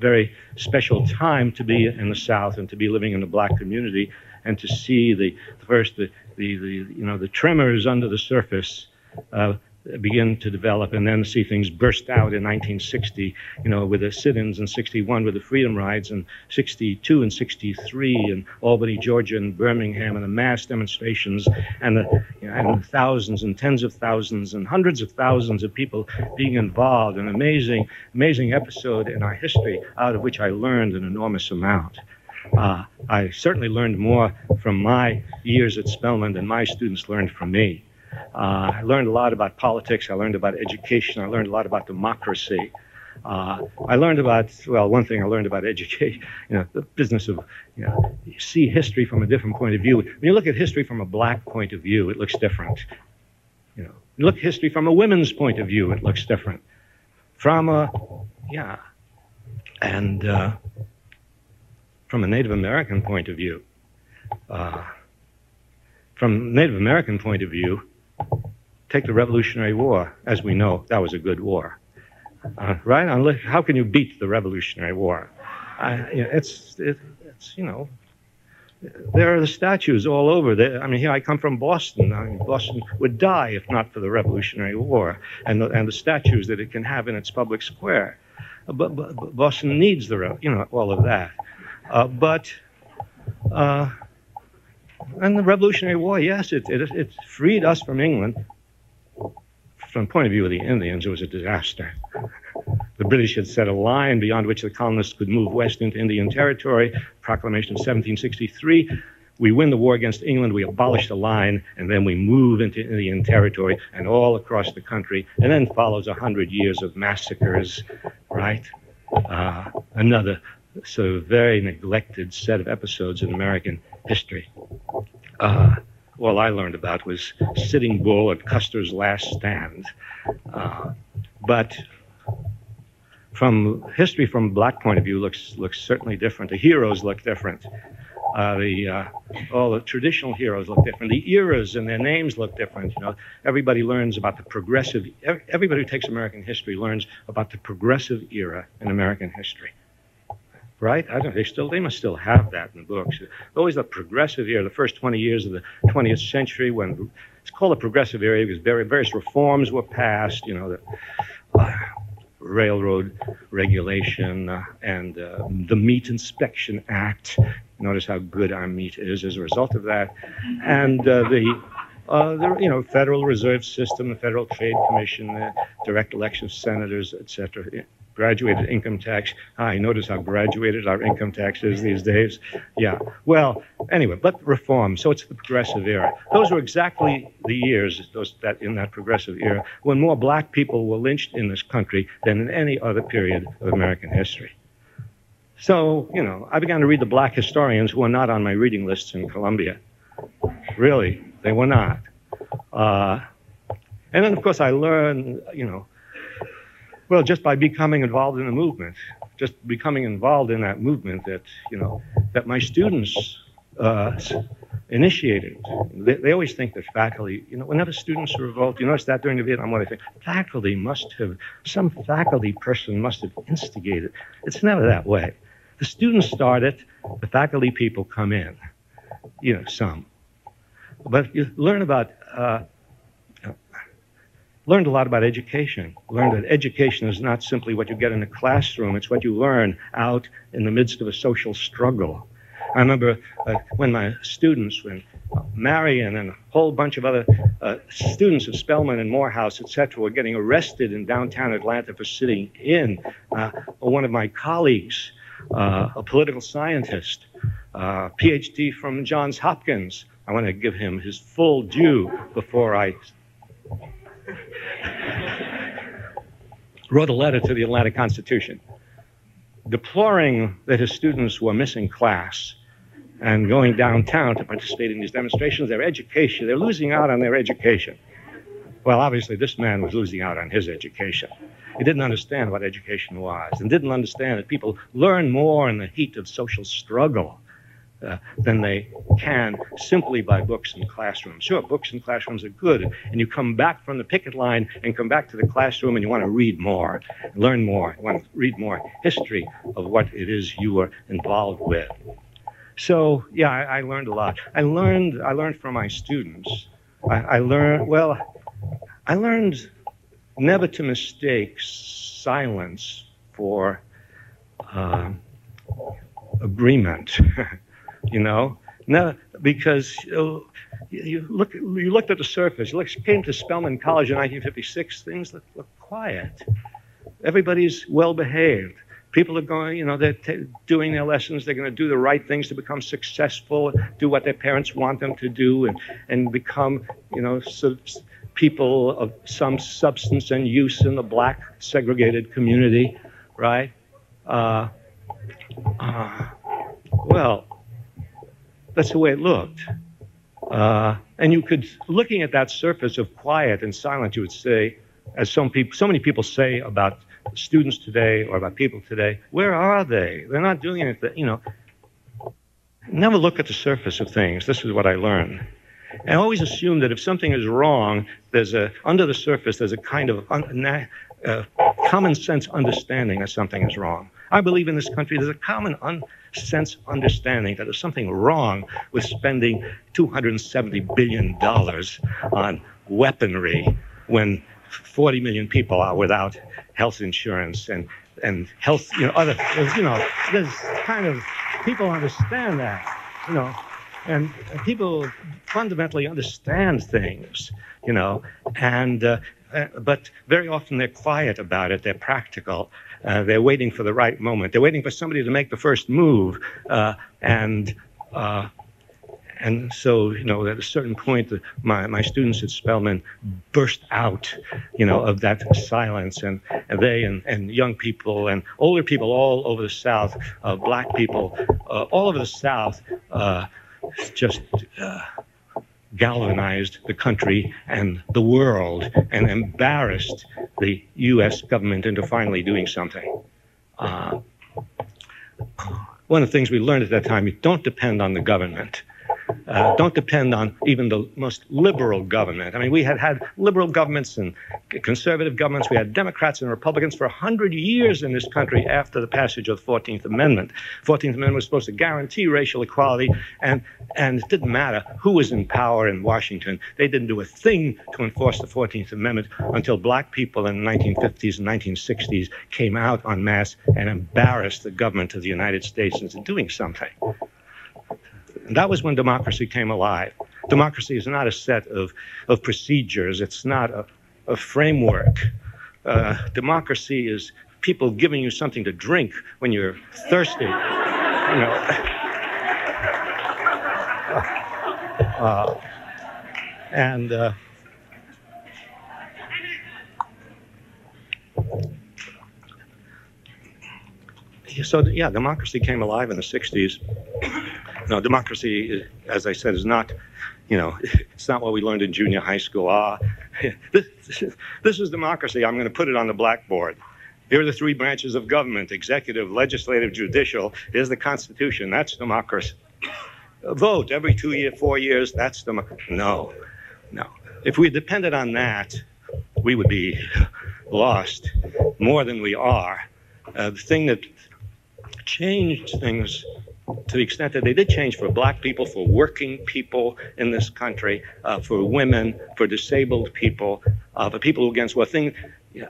very special time to be in the South and to be living in the black community and to see the first the the, the you know the tremors under the surface uh, begin to develop, and then see things burst out in nineteen sixty, you know, with the sit-ins in sixty-one, with the freedom rides in sixty-two and sixty-three, in Albany, Georgia, and Birmingham, and the mass demonstrations, and the, you know, and the thousands and tens of thousands and hundreds of thousands of people being involved. An amazing, amazing episode in our history, out of which I learned an enormous amount. Uh, I certainly learned more from my years at Spelman than my students learned from me. Uh, I learned a lot about politics, I learned about education, I learned a lot about democracy. Uh, I learned about, well, one thing I learned about education, you know, the business of, you know, you see history from a different point of view. When you look at history from a black point of view, it looks different. You know, when you look at history from a women's point of view, it looks different. From a, yeah, and uh, from a Native American point of view, uh, from Native American point of view, take the Revolutionary War. As we know, that was a good war, uh, right? Unless, how can you beat the Revolutionary War? I, you know, it's, it, it's, you know, there are the statues all over. There, I mean, here I come from Boston. I mean, Boston would die if not for the Revolutionary War and the, and the statues that it can have in its public square. But, but, but Boston needs the, you know, all of that. Uh, but. Uh, And the Revolutionary War, yes, it, it, it freed us from England. From the point of view of the Indians, it was a disaster. The British had set a line beyond which the colonists could move west into Indian territory. Proclamation of seventeen sixty-three. We win the war against England, we abolish the line, and then we move into Indian territory and all across the country. And then follows a hundred years of massacres, right? Uh, another sort of very neglected set of episodes in American history. Uh, all I learned about was Sitting Bull at Custer's Last Stand. Uh, but from history from a black point of view looks looks certainly different. The heroes look different. Uh, the uh, all the traditional heroes look different. The eras and their names look different. You know, everybody learns about the progressive. Everybody who takes American history learns about the progressive era in American history. Right? I don't, they still, they must still have that in the books. Always the progressive era, the first twenty years of the twentieth century, when it's called the progressive era because various reforms were passed, you know, the uh, railroad regulation uh, and uh, the Meat Inspection Act. Notice how good our meat is as a result of that. And uh, the, uh, the, you know, Federal Reserve System, the Federal Trade Commission, the direct election of senators, et cetera. Graduated income tax. I notice how graduated our income tax is these days. Yeah. Well, anyway, but reform. So it's the progressive era. Those were exactly the years those, that in that progressive era when more black people were lynched in this country than in any other period of American history. So, you know, I began to read the black historians who were not on my reading lists in Columbia. Really, they were not. Uh, and then, of course, I learned, you know, well, just by becoming involved in the movement, just becoming involved in that movement that, you know, that my students uh, initiated. They, they always think that faculty, you know, whenever students revolt, you notice that during the Vietnam War, they think faculty must have, some faculty person must have instigated. It's never that way. The students start it, the faculty people come in, you know, some. But you learn about, uh, learned a lot about education, learned that education is not simply what you get in a classroom, it's what you learn out in the midst of a social struggle. I remember uh, when my students, when Marion and a whole bunch of other uh, students of Spelman and Morehouse, et cetera, were getting arrested in downtown Atlanta for sitting in. Uh, one of my colleagues, uh, a political scientist, uh, PhD from Johns Hopkins. I want to give him his full due before I wrote a letter to the Atlanta Constitution, deploring that his students were missing class and going downtown to participate in these demonstrations. Their education, they're losing out on their education. Well, obviously this man was losing out on his education. He didn't understand what education was and didn't understand that people learn more in the heat of social struggle uh, than they can simply by books and classrooms. Sure, books and classrooms are good, and you come back from the picket line and come back to the classroom and you want to read more, learn more, you want to read more history of what it is you were involved with. So, yeah, I, I learned a lot. I learned, I learned from my students. I, I learned, well, I learned never to mistake silence for uh, agreement, you know? No, because you, you, look, you looked at the surface. You looked, came to Spelman College in nineteen fifty-six, things looked, looked quiet. Everybody's well-behaved. People are going, you know, they're t doing their lessons. They're going to do the right things to become successful, do what their parents want them to do, and, and become, you know, sub people of some substance and use in the black segregated community, right? Uh, uh, well, that's the way it looked. Uh, and you could, looking at that surface of quiet and silence, you would say, as some people, so many people say about students today or about people today, where are they? They're not doing anything, you know. Never look at the surface of things. This is what I learned. And I always assume that if something is wrong, there's a, under the surface, there's a kind of un, uh, common sense understanding that something is wrong. I believe in this country there's a common un, sense understanding that there's something wrong with spending two hundred seventy billion dollars on weaponry when forty million people are without health insurance and, and health, you know, other, you know, there's kind of, people understand that, you know, and people fundamentally understand things, you know, and, uh, but very often they're quiet about it, they're practical, uh, they're waiting for the right moment, they're waiting for somebody to make the first move, uh, and, uh, And so, you know, at a certain point, my, my students at Spelman burst out, you know, of that silence. And, and they and, and young people and older people all over the South, uh, black people, uh, all over the South, uh, just uh, galvanized the country and the world and embarrassed the U S government into finally doing something. Uh, one of the things we learned at that time, you don't depend on the government. Uh, don't depend on even the most liberal government. I mean, we had had liberal governments and conservative governments. We had Democrats and Republicans for a hundred years in this country after the passage of the fourteenth amendment. fourteenth amendment was supposed to guarantee racial equality, and, and it didn't matter who was in power in Washington. They didn't do a thing to enforce the fourteenth amendment until black people in the nineteen fifties and nineteen sixties came out en masse and embarrassed the government of the United States into doing something. And that was when democracy came alive. Democracy is not a set of, of procedures. It's not a, a framework. Uh, democracy is people giving you something to drink when you're thirsty. You know. Uh, and uh, so, yeah, democracy came alive in the sixties. No, democracy, as I said, is not, you know, it's not what we learned in junior high school. Ah, this, this is democracy. I'm going to put it on the blackboard. Here are the three branches of government, executive, legislative, judicial. Here's the Constitution. That's democracy. Vote every two years, four years. That's democracy. No, no. If we depended on that, we would be lost more than we are. Uh, the thing that changed things, to the extent that they did change for black people, for working people in this country, uh, for women, for disabled people, uh, for people against war, thing,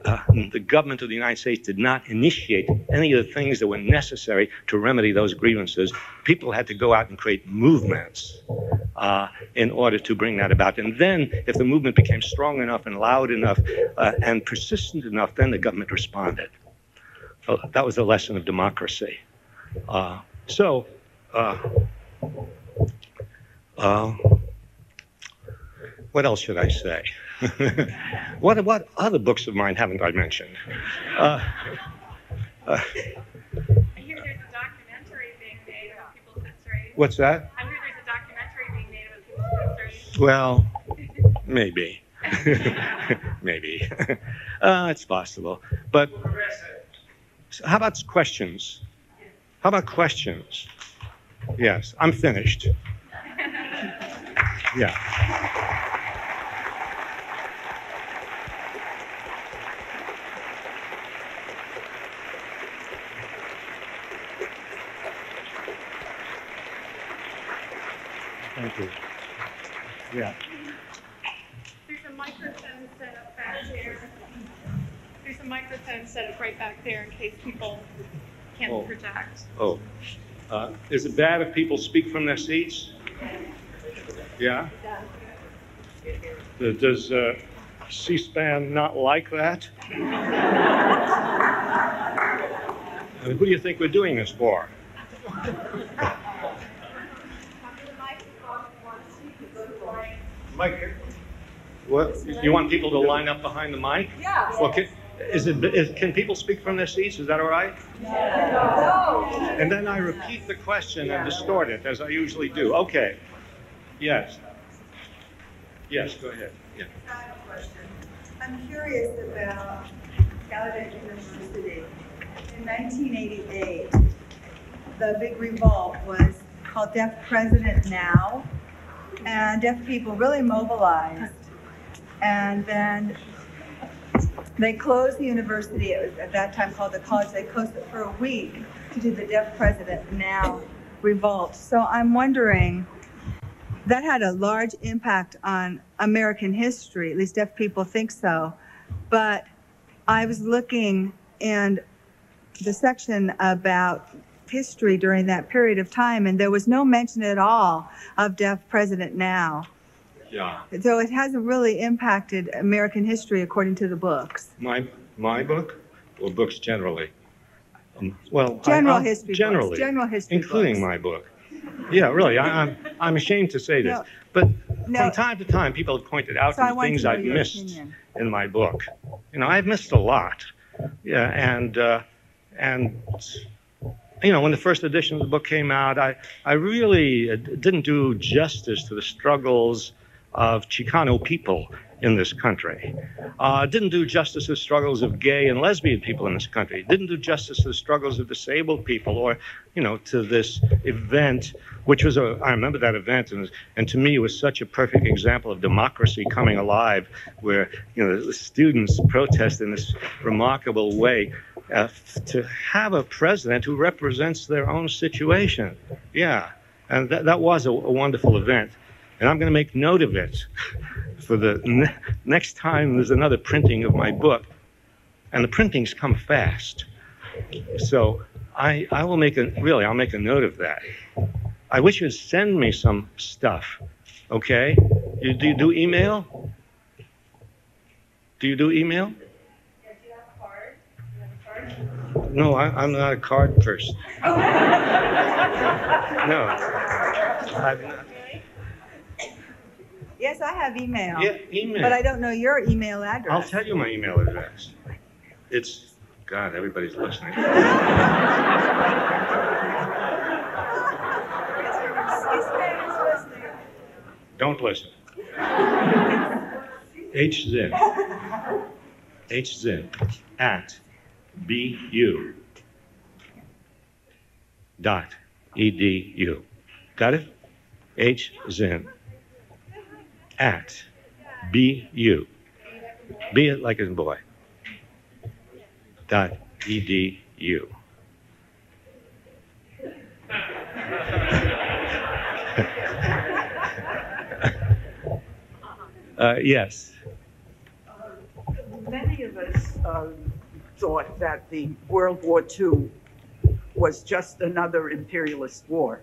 uh, the government of the United States did not initiate any of the things that were necessary to remedy those grievances. People had to go out and create movements uh, in order to bring that about. And then if the movement became strong enough and loud enough uh, and persistent enough, then the government responded. So that was the lesson of democracy. Uh, so, uh, uh, what else should I say? what, what other books of mine haven't I mentioned? Uh, uh, I hear there's a documentary being made about people's history. What's that? I hear there's a documentary being made about people's history. Well, maybe. maybe. uh, it's possible. But how about questions? How about questions? Yes, I'm finished. Yeah. Thank you. Yeah. There's a microphone set up back there. There's a microphone set up right back there in case people can't oh. project. Oh. Uh, is it bad if people speak from their seats? Yeah? Does uh, C-SPAN not like that? I mean, who do you think we're doing this for? Mike, what? You want people to line up behind the mic? Yeah. Well, can, is it, is, can people speak from their seats? Is that all right? Yeah. And then I repeat the question and distort it, as I usually do. Okay. Yes. Yes, go ahead. Yeah. I have a question. I'm curious about Gallaudet University. In nineteen eighty-eight, the big revolt was called Deaf President Now, and deaf people really mobilized. And then they closed the university. It was at that time called the college. They closed it for a week to do the Deaf President Now revolt. So I'm wondering, that had a large impact on American history, at least deaf people think so. But I was looking in the section about history during that period of time, and there was no mention at all of Deaf President Now. Yeah. So it hasn't really impacted American history according to the books. My my book or books generally? Um, well, general I, I, history generally, books, general history including books. My book. Yeah, really, I, I'm, I'm ashamed to say this, no, but no. From time to time, people have pointed out so things I've missed opinion. in my book. You know, I've missed a lot. Yeah, and, uh, and you know, when the first edition of the book came out, I, I really uh, didn't do justice to the struggles of Chicano people in this country. Uh, didn't do justice to the struggles of gay and lesbian people in this country. Didn't do justice to the struggles of disabled people, or, you know, to this event, which was a, I remember that event, and, and to me it was such a perfect example of democracy coming alive, where, you know, the students protest in this remarkable way uh, to have a president who represents their own situation. Yeah, and th that was a, a wonderful event. And I'm going to make note of it for the ne next time there's another printing of my book. And the printings come fast. So I, I will make a, really, I'll make a note of that. I wish you'd send me some stuff, okay? You, do you do email? Do you do email? Yes, you have a card. Do you have a card? No, I, I'm not a card person. Oh. No. I'm not. Yes, I have email. Yeah, email. But I don't know your email address. I'll tell you my email address. It's, God, everybody's listening. Don't listen. H Z I N. H Z I N at bu dot edu. Got it? H Z I N. At B U, be it like a boy, dot E D U. uh, yes. Uh, many of us uh, thought that the World War Two was just another imperialist war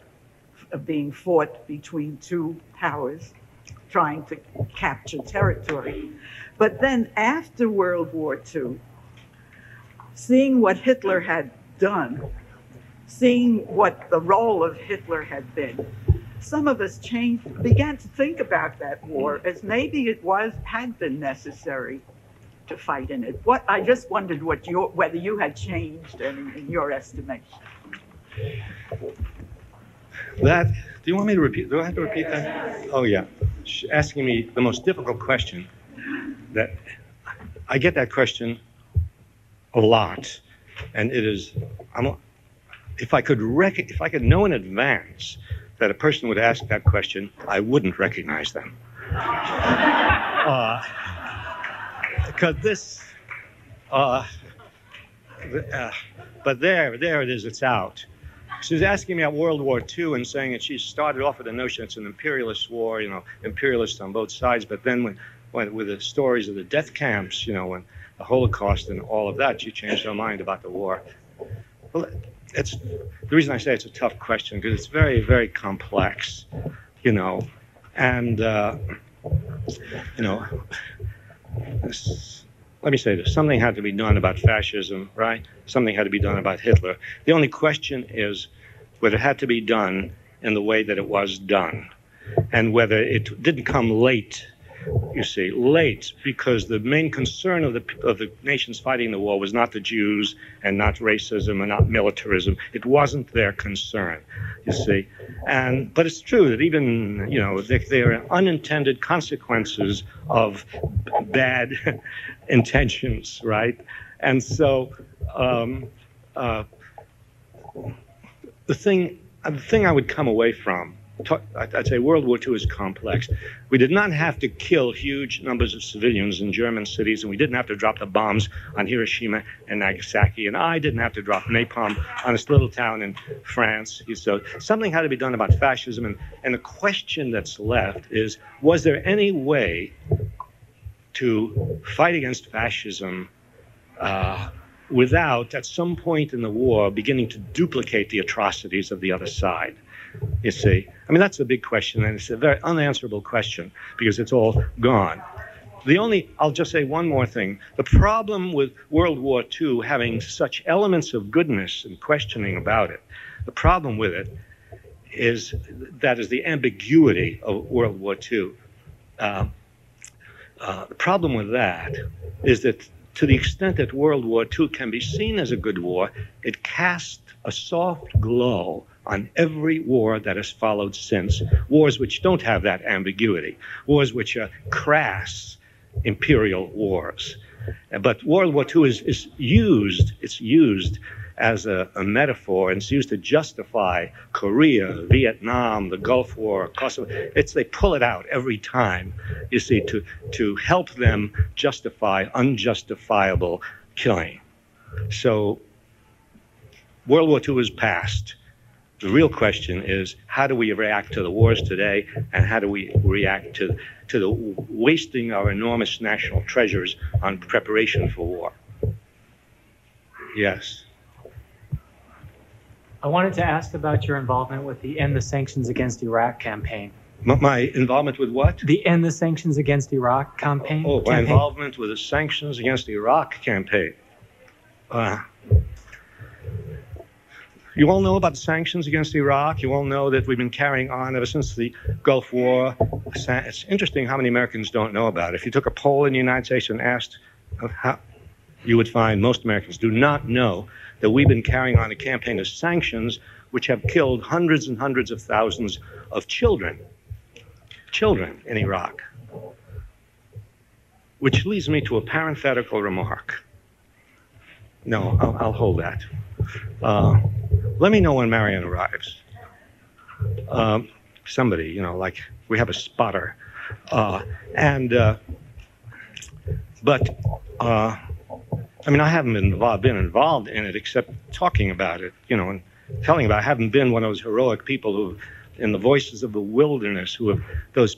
being fought between two powers trying to capture territory. But then after World War Two, seeing what Hitler had done, seeing what the role of Hitler had been, some of us changed, began to think about that war as maybe it was had been necessary to fight in it. What I just wondered what your, whether you had changed in, in your estimation. That, do you want me to repeat? Do I have to repeat that? Oh yeah, she's asking me the most difficult question. That I get that question a lot, and it is, I'm, if I could rec- if I could know in advance that a person would ask that question, I wouldn't recognize them. uh, because this, uh, uh, but there, there it is, it's out. She's asking me about World War Two and saying that she started off with the notion it's an imperialist war, you know, imperialists on both sides, but then when, when with the stories of the death camps, you know, and the Holocaust and all of that, she changed her mind about the war. Well, it's, the reason I say it's a tough question, because it's very, very complex, you know, and, uh, you know, this, let me say this, something had to be done about fascism, right? Something had to be done about Hitler. The only question is whether it had to be done in the way that it was done, and whether it didn't come late, you see, late, because the main concern of the of the nations fighting the war was not the Jews and not racism and not militarism. It wasn't their concern, you see. And but it's true that even, you know, there, there are unintended consequences of bad intentions, right? And so um, uh, the thing the thing I would come away from. I'd say World War Two is complex. We did not have to kill huge numbers of civilians in German cities, and we didn't have to drop the bombs on Hiroshima and Nagasaki, and I didn't have to drop napalm on this little town in France. So something had to be done about fascism, and, and the question that's left is, was there any way to fight against fascism uh, without, at some point in the war, beginning to duplicate the atrocities of the other side? You see, I mean, that's the big question, and it's a very unanswerable question because it's all gone. The only, I'll just say one more thing. The problem with World War Two having such elements of goodness and questioning about it, the problem with it is that is the ambiguity of World War Two. Uh, uh, the problem with that is that to the extent that World War Two can be seen as a good war, it casts a soft glow on every war that has followed since, wars which don't have that ambiguity, wars which are crass imperial wars. But World War Two is, is used, it's used as a, a metaphor, and it's used to justify Korea, Vietnam, the Gulf War, Kosovo. It's, they pull it out every time, you see, to, to help them justify unjustifiable killing. So World War Two is past. The real question is, how do we react to the wars today, and how do we react to, to the wasting our enormous national treasures on preparation for war? Yes. I wanted to ask about your involvement with the End the Sanctions Against Iraq campaign. My involvement with what? The End the Sanctions Against Iraq campaign. Oh, my campaign. Involvement with the Sanctions Against Iraq campaign. Uh, You all know about the sanctions against Iraq. You all know that we've been carrying on ever since the Gulf War. It's interesting how many Americans don't know about it. If you took a poll in the United States and asked, how, you would find most Americans do not know that we've been carrying on a campaign of sanctions which have killed hundreds and hundreds of thousands of children, children in Iraq. Which leads me to a parenthetical remark. No, I'll, I'll hold that. Uh, Let me know when Marion arrives. Um, somebody, you know, like we have a spotter. Uh, and, uh, but, uh, I mean, I haven't been involved, been involved in it except talking about it, you know, and telling about it. I haven't been one of those heroic people who, in the voices of the wilderness, who have those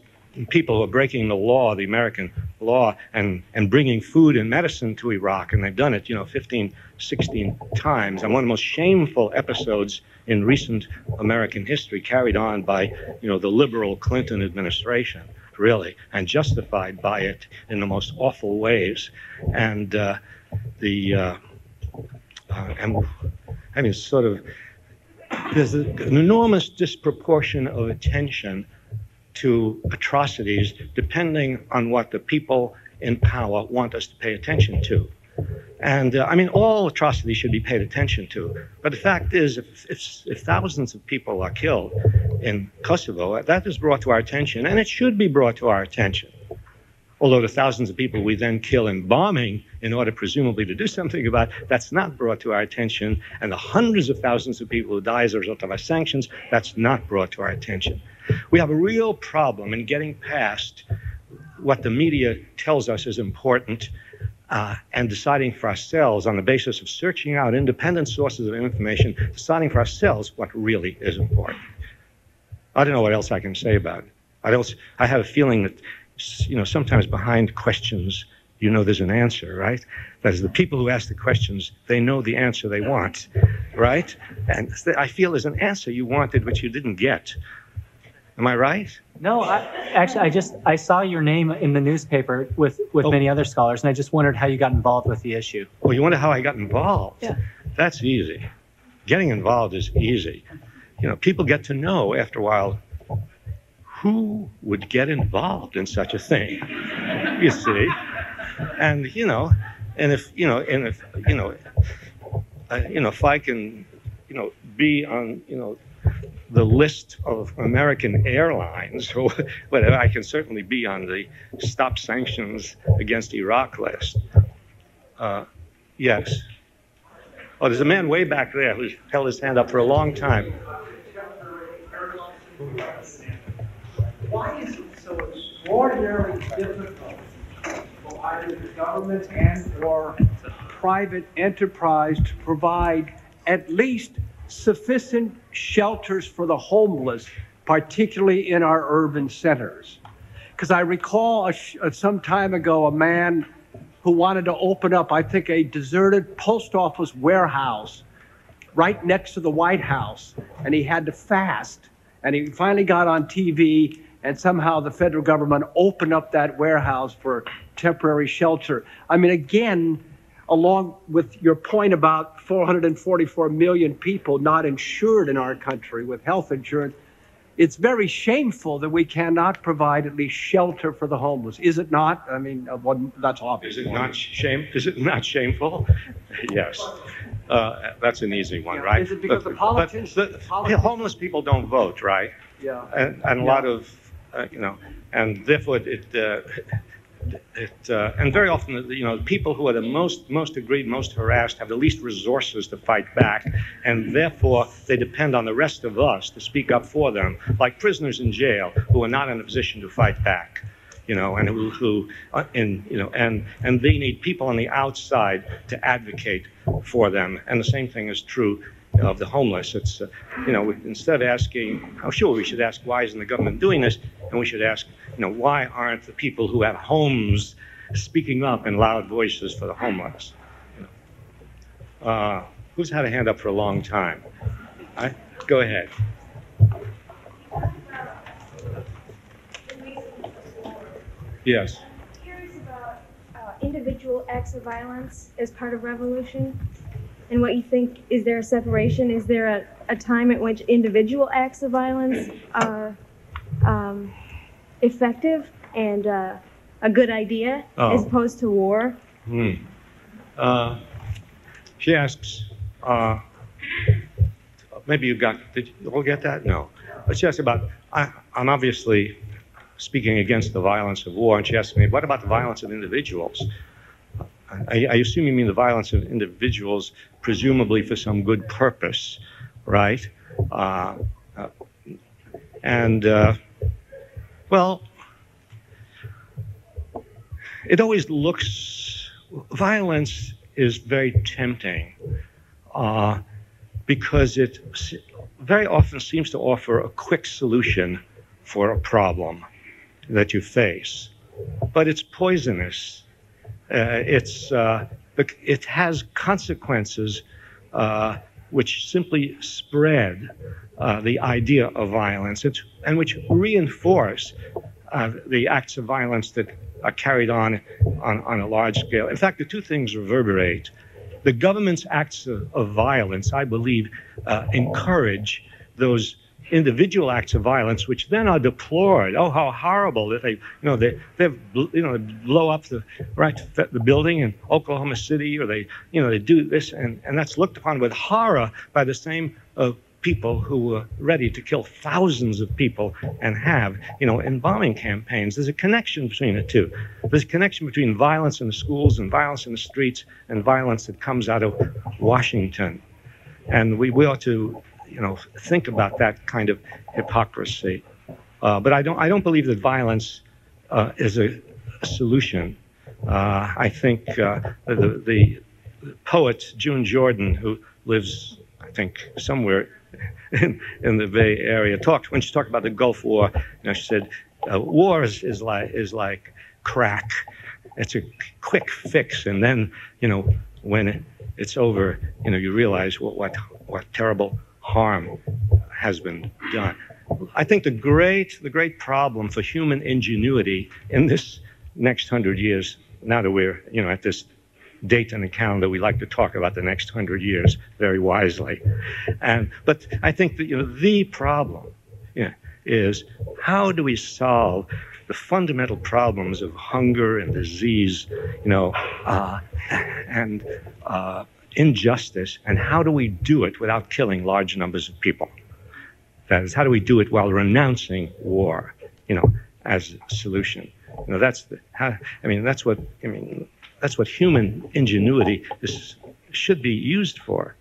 people are breaking the law, the American law, and, and bringing food and medicine to Iraq. And they've done it, you know, fifteen, sixteen times. And one of the most shameful episodes in recent American history, carried on by, you know, the liberal Clinton administration, really, and justified by it in the most awful ways. And uh, the, uh, uh, and, I mean, sort of, there's an enormous disproportion of attention to atrocities depending on what the people in power want us to pay attention to. And uh, I mean, all atrocities should be paid attention to. But the fact is, if, if, if thousands of people are killed in Kosovo, that is brought to our attention, and it should be brought to our attention. Although the thousands of people we then kill in bombing in order presumably to do something about, that's not brought to our attention. And the hundreds of thousands of people who die as a result of our sanctions, that's not brought to our attention. We have a real problem in getting past what the media tells us is important Uh, and deciding for ourselves, on the basis of searching out independent sources of information, deciding for ourselves what really is important. I don't know what else I can say about it. I, don't, I have a feeling that, you know, sometimes behind questions, you know there's an answer, right? That is, the people who ask the questions, they know the answer they want, right? And I feel there's an answer you wanted which you didn't get. Am I right? No, I, actually, I just I saw your name in the newspaper with, with oh. many other scholars, and I just wondered how you got involved with the issue. Well, you wonder how I got involved? Yeah. That's easy. Getting involved is easy. You know, people get to know after a while who would get involved in such a thing, you see? And, you know, and if, you know, and if, you know, uh, you know, if I can, you know, be on, you know, the list of American airlines, or whatever, I can certainly be on the Stop Sanctions Against Iraq list. Uh, yes. Oh, there's a man way back there who's held his hand up for a long time. Why is it so extraordinarily difficult for either the government and or private enterprise to provide at least sufficient shelters for the homeless, particularly in our urban centers? Because I recall a sh some time ago a man who wanted to open up, I think, a deserted post office warehouse right next to the White House, and he had to fast. And he finally got on T V, and somehow the federal government opened up that warehouse for temporary shelter. I mean, again, along with your point about four hundred forty-four million people not insured in our country with health insurance, it's very shameful that we cannot provide at least shelter for the homeless. Is it not? I mean, uh, well, that's obvious. Is it not shame? Is it not shameful? Yes, uh, that's an easy one, yeah, right? Is it because but, the politicians? The, the politicians, homeless people don't vote, right? Yeah. And, and a yeah. lot of, uh, you know, and therefore it. Uh, It, uh, and very often, you know, people who are the most, most aggrieved, most harassed, have the least resources to fight back, and therefore they depend on the rest of us to speak up for them, like prisoners in jail who are not in a position to fight back, you know, and who, who uh, and, you know, and and they need people on the outside to advocate for them. And the same thing is true of the homeless. It's, uh, you know, instead of asking, oh, sure, we should ask, why isn't the government doing this? And we should ask, you know, why aren't the people who have homes speaking up in loud voices for the homeless? You know. uh, who's had a hand up for a long time? I, go ahead. Yes. I'm curious about uh, individual acts of violence as part of revolution. And what you think, is there a separation? Is there a, a time at which individual acts of violence are um, effective and uh, a good idea, oh. as opposed to war? Hmm. Uh, she asks, uh, maybe you got, did you all get that? No. But she asks about, I, I'm obviously speaking against the violence of war, and she asks me, what about the violence of individuals? I, I assume you mean the violence of individuals, presumably for some good purpose, right? Uh, uh, and, uh, well, it always looks, violence is very tempting uh, because it very often seems to offer a quick solution for a problem. that you face. But it's poisonous. Uh, it's uh, it has consequences uh, which simply spread uh, the idea of violence it's, and which reinforce uh, the acts of violence that are carried on, on on a large scale. In fact, the two things reverberate. The government's acts of, of violence, I believe, uh, encourage those individual acts of violence, which then are deplored. Oh, how horrible that they, you know, they, they, you know, blow up the right the building in Oklahoma City, or they, you know, they do this, and, and that's looked upon with horror by the same uh, people who were ready to kill thousands of people and have, you know, in bombing campaigns. There's a connection between the two. There's a connection between violence in the schools and violence in the streets and violence that comes out of Washington, and we, we ought to, you know, think about that kind of hypocrisy. Uh, but I don't. I don't believe that violence uh, is a solution. Uh, I think uh, the, the poet June Jordan, who lives, I think, somewhere in, in the Bay Area, talked when she talked about the Gulf War. You know, she said, uh, "War is, is like is like crack. It's a quick fix, and then, you know, when it's over, you know, you realize what what what terrible harm has been done." I think the great, the great problem for human ingenuity in this next hundred years, now that we're, you know, at this date in the calendar, we like to talk about the next hundred years very wisely. And, but I think that, you know, the problem, you know, is how do we solve the fundamental problems of hunger and disease, you know, uh, and, uh, injustice, and how do we do it without killing large numbers of people? That is, how do we do it while renouncing war, you know, as a solution? You know, that's the, how, I mean, that's what, I mean, that's what human ingenuity is, should be used for.